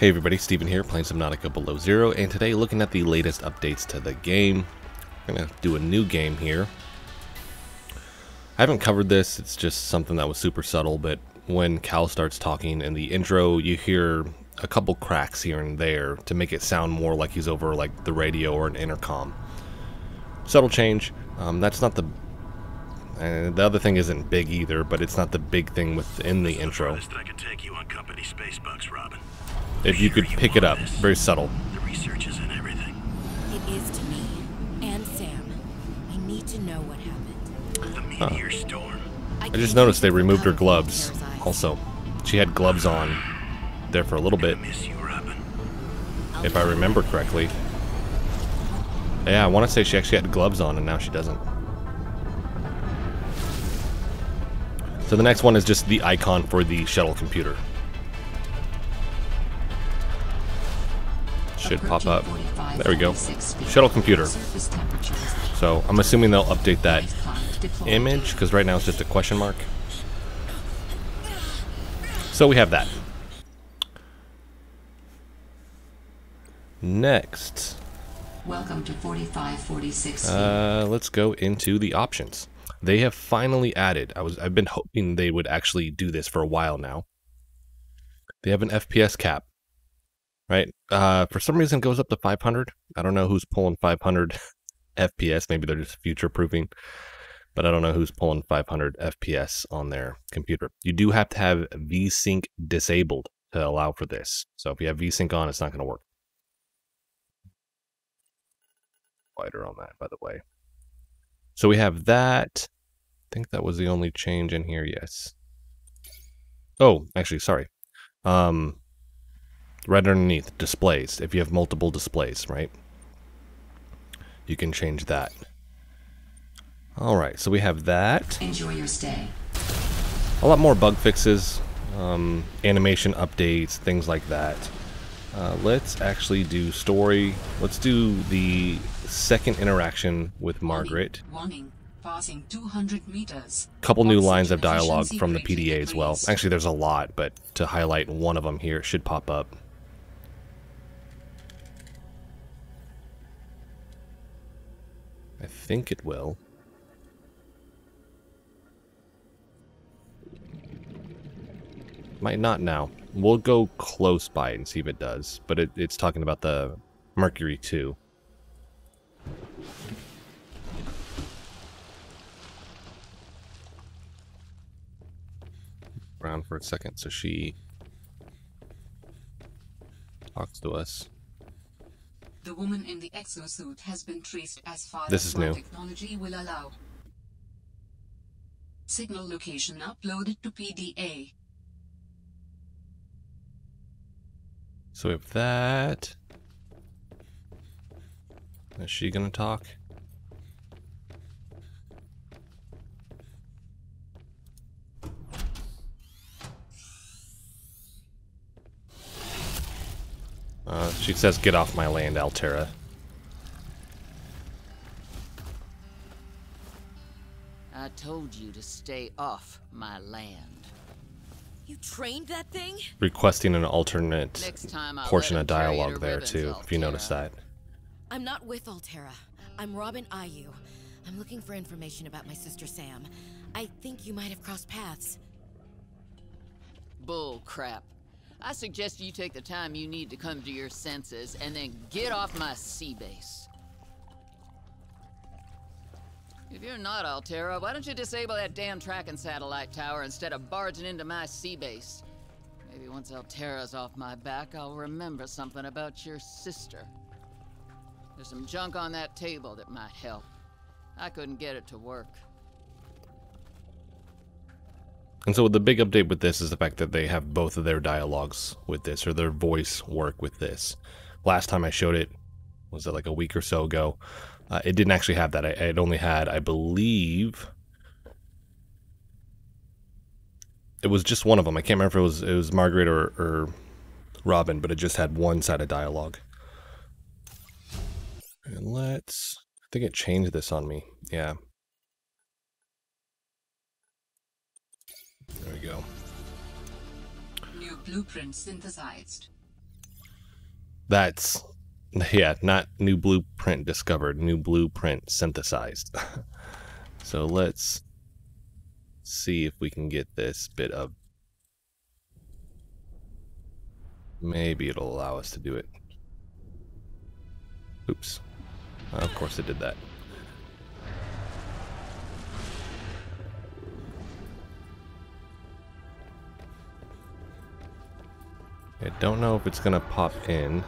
Hey everybody, Steven here, playing Subnautica Below Zero, and today looking at the latest updates to the game. I'm going to do a new game here. I haven't covered this, it's just something that was super subtle, but when Cal starts talking in the intro, you hear a couple cracks here and there to make it sound more like he's over like the radio or an intercom. Subtle change. That's not the other thing isn't big either, but it's not the big thing within the intro. That's the furthest I could take you on company space bucks, Robin. If you could pick it up, very subtle. The research is in everything. It is to me and Sam. I need to know what happened. The meteor storm. I just noticed they removed her gloves. Also, she had gloves on there for a little bit, if I remember correctly. Yeah, I want to say she actually had gloves on, and now she doesn't. So the next one is just the icon for the shuttle computer. Should pop up. There we go. Shuttle computer. So I'm assuming they'll update that image because right now it's just a question mark. So we have that. Next. Welcome to 4546. Let's go into the options. They have finally added. I've been hoping they would actually do this for a while now. They have an FPS cap. Right, for some reason it goes up to 500. I don't know who's pulling 500 FPS. Maybe they're just future proofing, but I don't know who's pulling 500 FPS on their computer. You do have to have VSync disabled to allow for this. So if you have VSync on, it's not going to work. Wider on that, by the way. So we have that. I think that was the only change in here. Yes. Oh, actually, sorry. Right underneath displays, if you have multiple displays, right, you can change that. All right, so we have that. Enjoy your stay. A lot more bug fixes, animation updates, things like that. Let's actually do story. Let's do the second interaction with Margaret. Warning. Passing 200 meters. Couple new lines of dialogue from the PDA as well. Actually, there's a lot, but to highlight one of them here, it should pop up. I think it will. Might not now. We'll go close by and see if it does. But it's talking about the Mercury 2. Around for a second, so she talks to us. The woman in the exosuit has been traced as far as new technology will allow. Signal location uploaded to PDA. So we have that. Is she gonna talk? She says, "Get off my land, Alterra." I told you to stay off my land. You trained that thing? Requesting an alternate portion of dialogue there too, if you notice that. I'm not with Alterra. I'm Robin Ayu. I'm looking for information about my sister Sam. I think you might have crossed paths. Bull crap. I suggest you take the time you need to come to your senses and then get off my sea base. If you're not Alterra, why don't you disable that damn tracking satellite tower instead of barging into my sea base? Maybe once Alterra's off my back, I'll remember something about your sister. There's some junk on that table that might help. I couldn't get it to work. And so the big update with this is the fact that they have both of their dialogues with this, or their voice work with this. Last time I showed it, was it like a week or so ago? It didn't actually have that. It only had, I believe, it was just one of them. I can't remember if it was Margaret or Robin, but it just had one side of dialogue. And I think it changed this on me. Yeah. There we go. New blueprint synthesized. That's, yeah, not new blueprint discovered, new blueprint synthesized. So let's see if we can get this bit of... Maybe it'll allow us to do it. Oops. Of course it did that. I don't know if it's gonna pop in.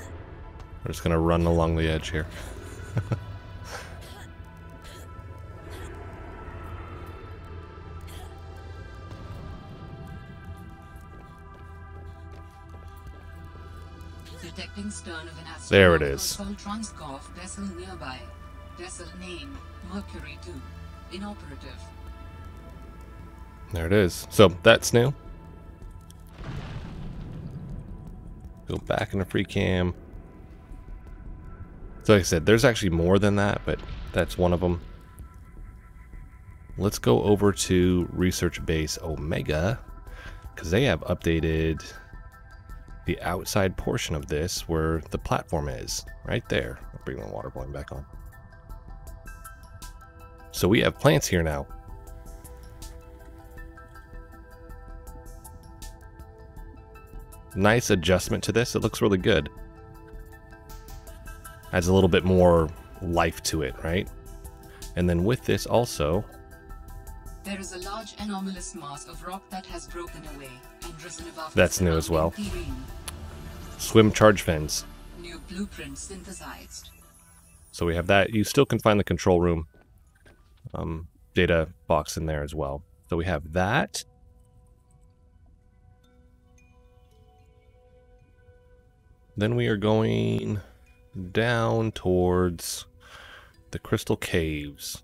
We're just gonna run along the edge here. There it is. Vessel nearby. Vessel name, Mercury 2. Inoperative. There it is. So that's new. Go back in the free cam. So like I said, there's actually more than that, but that's one of them. Let's go over to Research Base Omega, because they have updated the outside portion of this where the platform is, right there. I'll bring the water volume back on. So we have plants here now. Nice adjustment to this. It looks really good. Adds a little bit more life to it, right? And then with this also... There is a large anomalous mass of rock that has broken away and risen above. That's new as well. Swim charge fins. New blueprint synthesized. So we have that. You still can find the control room data box in there as well. So we have that. Then we are going down towards the Crystal Caves.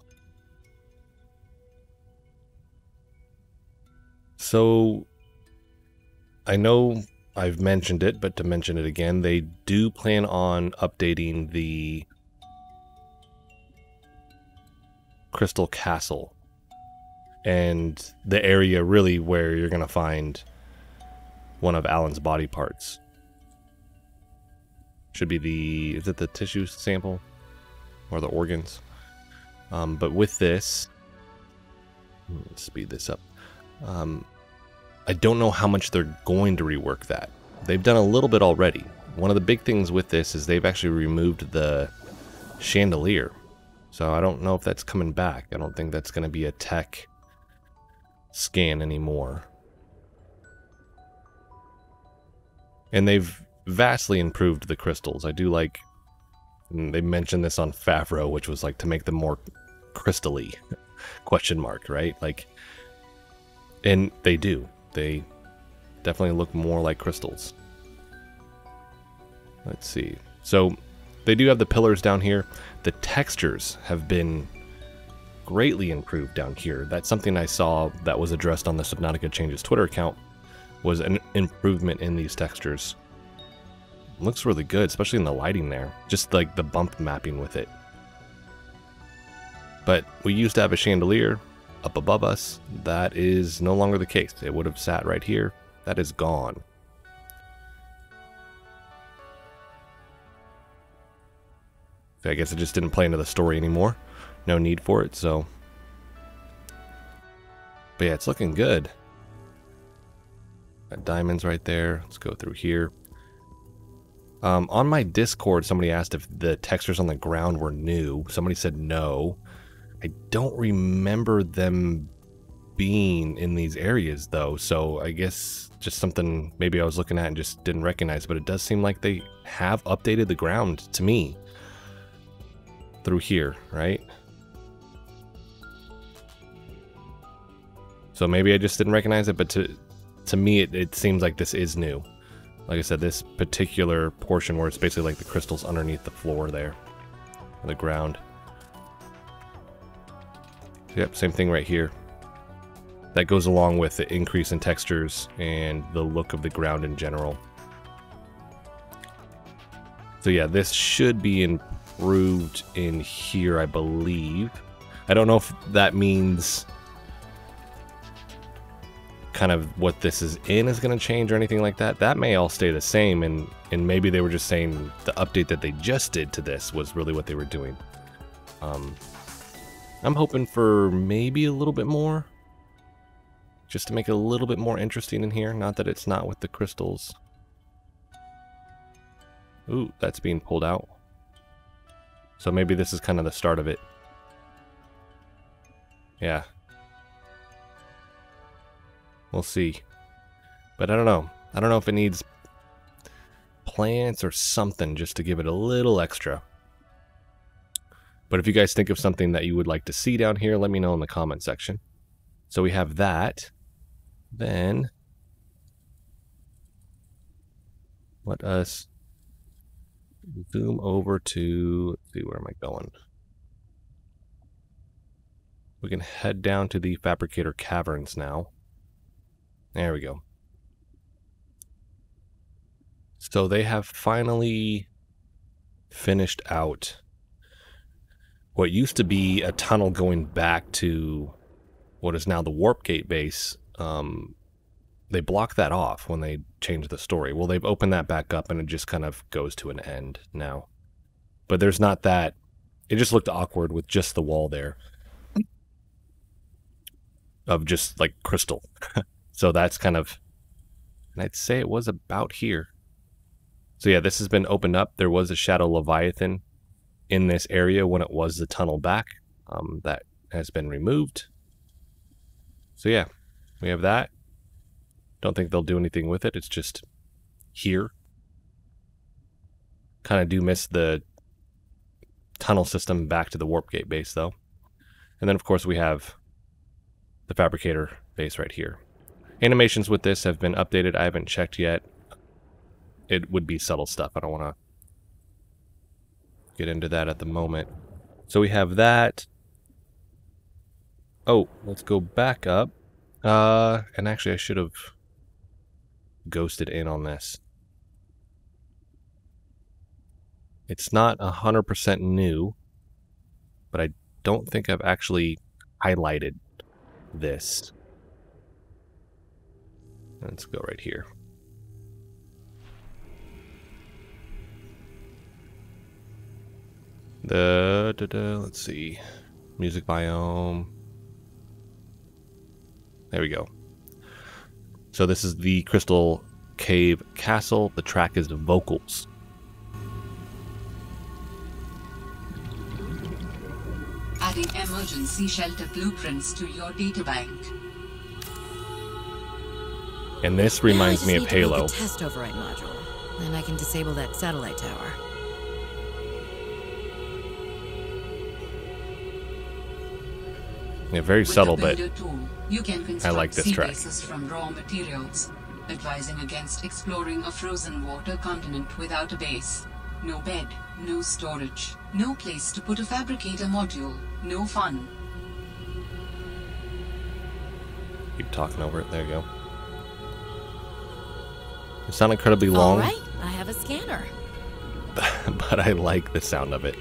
So, I know I've mentioned it, but to mention it again, they do plan on updating the Crystal Castle and the area really where you're going to find one of Alan's body parts. Should be the, is it the tissue sample or the organs? But with this, let's speed this up. I don't know how much they're going to rework that. They've done a little bit already. One of the big things with this is they've actually removed the chandelier. So I don't know if that's coming back. I don't think that's going to be a tech scan anymore. And they've vastly improved the crystals. I do like, and they mentioned this on Favro, which was like to make them more crystally, question mark, right? Like, and they do. They definitely look more like crystals. Let's see. So they do have the pillars down here. The textures have been greatly improved down here. That's something I saw that was addressed on the Subnautica Changes Twitter account, was an improvement in these textures. It looks really good, especially in the lighting there. Just like the bump mapping with it. But we used to have a chandelier up above us. That is no longer the case. It would have sat right here. That is gone. I guess it just didn't play into the story anymore. No need for it, so. But yeah, it's looking good. Got diamonds right there. Let's go through here. On my Discord, somebody asked if the textures on the ground were new. Somebody said no. I don't remember them being in these areas though, so I guess just something maybe I was looking at and just didn't recognize, but it does seem like they have updated the ground to me through here, right? So maybe I just didn't recognize it, but to me it seems like this is new. Like I said, this particular portion where it's basically like the crystals underneath the floor there, the ground. Yep, same thing right here. That goes along with the increase in textures and the look of the ground in general. So yeah, this should be improved in here, I believe. I don't know if that means kind of what this is in is going to change or anything like that. That may all stay the same, and maybe they were just saying the update that they just did to this was really what they were doing. I'm hoping for maybe a little bit more, just to make it a little bit more interesting in here. Not that it's not with the crystals. Ooh, that's being pulled out. So maybe this is kind of the start of it. Yeah. We'll see. But I don't know. I don't know if it needs plants or something just to give it a little extra. But if you guys think of something that you would like to see down here, let me know in the comment section. So we have that. Then let us zoom over to, see, where am I going? We can head down to the Fabricator Caverns now. There we go. So they have finally finished out what used to be a tunnel going back to what is now the Warp Gate Base. They blocked that off when they changed the story. Well, they've opened that back up and it just kind of goes to an end now. But there's not that. It just looked awkward with just the wall there of just like crystal. So that's kind of, and I'd say it was about here. So yeah, this has been opened up. There was a Shadow Leviathan in this area when it was the tunnel back. That has been removed. So yeah, we have that. Don't think they'll do anything with it. It's just here. Kind of do miss the tunnel system back to the Warp Gate Base though. And then of course we have the Fabricator Base right here. Animations with this have been updated. I haven't checked yet. It would be subtle stuff. I don't want to get into that at the moment. So we have that. Oh, let's go back up. And actually I should have ghosted in on this. It's not 100% new, but I don't think I've actually highlighted this. Let's go right here. Let's see. Music biome. There we go. So this is the Crystal Cave Castle. The track is the vocals. Adding emergency shelter blueprints to your databank. And this reminds me of Halo. A test override module, and I can disable that satellite tower. Yeah, very subtle, but I like this track. From raw materials, advising against exploring a frozen water continent without a base. No bed, no storage, no place to put a fabricator module, no fun. Keep talking over it. There you go. It's not incredibly long. All right, I have a scanner. But I like the sound of it.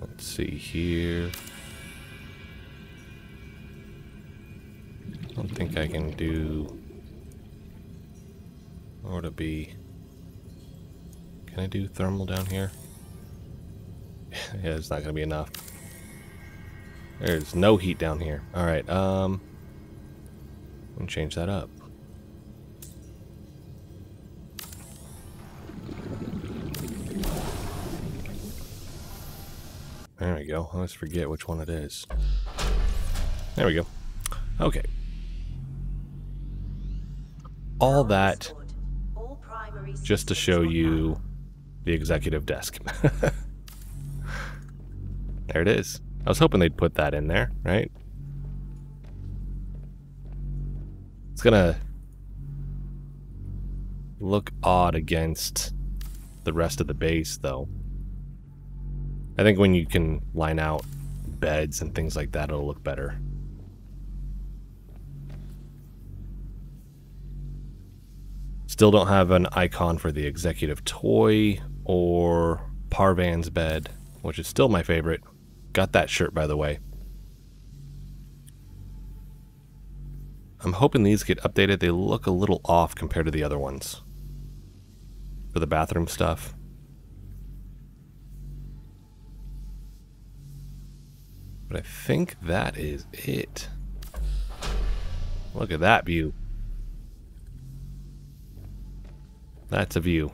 Let's see here. I don't think I can do. Where would it be? Can I do thermal down here? Yeah, it's not gonna be enough. There's no heat down here. All right, I'm gonna change that up. There we go. I always forget which one it is. There we go. Okay. All that just to show you the executive desk. There it is. I was hoping they'd put that in there, right? It's gonna look odd against the rest of the base, though. I think when you can line out beds and things like that, it'll look better. Still don't have an icon for the executive toy or Parvan's bed, which is still my favorite. Got that shirt, by the way. I'm hoping these get updated. They look a little off compared to the other ones. For the bathroom stuff. But I think that is it. Look at that view. That's a view.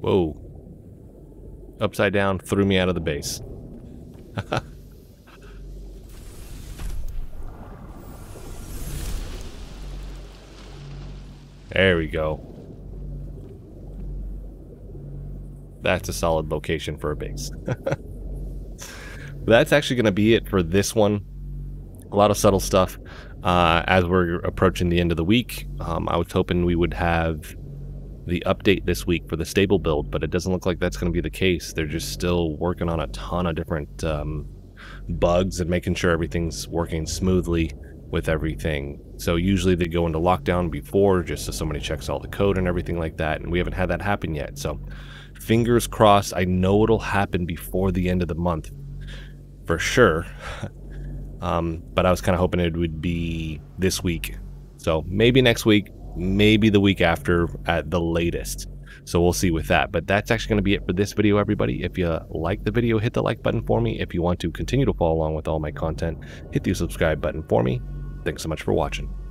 Whoa. Upside down, threw me out of the base. There we go. That's a solid location for a base. That's actually going to be it for this one. A lot of subtle stuff. As we're approaching the end of the week, I was hoping we would have the update this week for the stable build, but it doesn't look like that's going to be the case. They're just still working on a ton of different bugs and making sure everything's working smoothly with everything. So usually they go into lockdown before, just so somebody checks all the code and everything like that, and we haven't had that happen yet. So fingers crossed. I know it'll happen before the end of the month for sure. But I was kind of hoping it would be this week. So maybe next week, maybe the week after at the latest. So we'll see with that. But that's actually going to be it for this video, everybody. If you like the video, hit the like button for me. If you want to continue to follow along with all my content, hit the subscribe button for me. Thanks so much for watching.